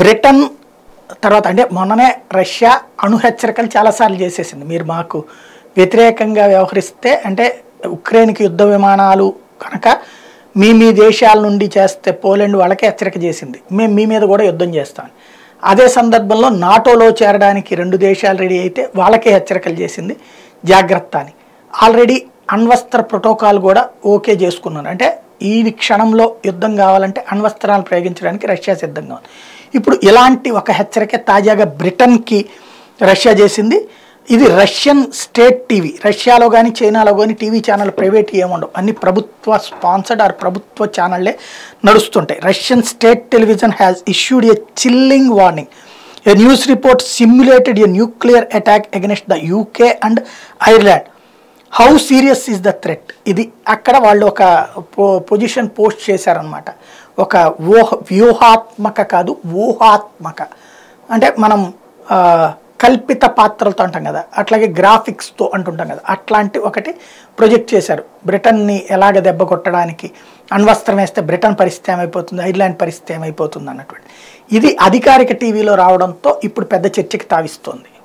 Britain తర్వాత అంటే మొన్ననే రష్యా అణు హెచ్చరికలు చాలాసార్లు చేసేసింది. మీరు మాకు వ్యతిరేకంగా వ్యవహరిస్తే అంటే ఉక్రెయిన్కి యుద్ధ విమానాలు కనుక మీ దేశాల నుండి చేస్తే పోలాండ్ వాళ్ళకి హెచ్చరిక చేసింది, మేము మీ మీద కూడా యుద్ధం చేస్తాం. అదే సందర్భంలో నాటోలో చేరడానికి 2 దేశాలు రెడీ అయితే వాళ్ళకే హెచ్చరికలు చేసింది జాగ్రత్త అని. ఆల్రెడీ అణ్వస్త్ర ప్రోటోకాల్ కూడా ఓకే చేసుకున్నారు. అంటే ఈ క్షణంలో యుద్ధం కావాలంటే అణ్వస్త్రాలు ప్రయోగించడానికి రష్యా సిద్ధంగా ఉంది. ఇప్పుడు ఇలాంటి ఒక హెచ్చరిక తాజాగా బ్రిటన్కి రష్యా చేసింది. ఇది రష్యన్ స్టేట్ టీవీ, రష్యాలో కానీ చైనాలో కానీ టీవీ ఛానల్ ప్రైవేట్ ఏముండవు, అన్ని ప్రభుత్వ స్పాన్సర్డ్ ఆర్ ప్రభుత్వ ఛానళ్లే నడుస్తుంటాయి. Russian state television has issued a chilling warning. A news report simulated a nuclear attack against the UK and Ireland. How serious is the threat? ఇది అక్కడ వాళ్ళు ఒక పొజిషన్ పోస్ట్ చేశారనమాట. ఒక వ్యూహాత్మక కాదు ఊహాత్మక, అంటే మనం కల్పిత పాత్రలతో అంటాం కదా, అట్లాగే గ్రాఫిక్స్తో అంటుంటాం కదా, అట్లాంటి ఒకటి ప్రొజెక్ట్ చేశారు. బ్రిటన్ని ఎలాగ దెబ్బ కొట్టడానికి అణ్వస్త్రం వేస్తే బ్రిటన్ పరిస్థితి ఏమైపోతుంది, ఐర్లాండ్ పరిస్థితి ఏమైపోతుంది అన్నటువంటి. ఇది అధికారిక టీవీలో రావడంతో ఇప్పుడు పెద్ద చర్చకి తావిస్తోంది.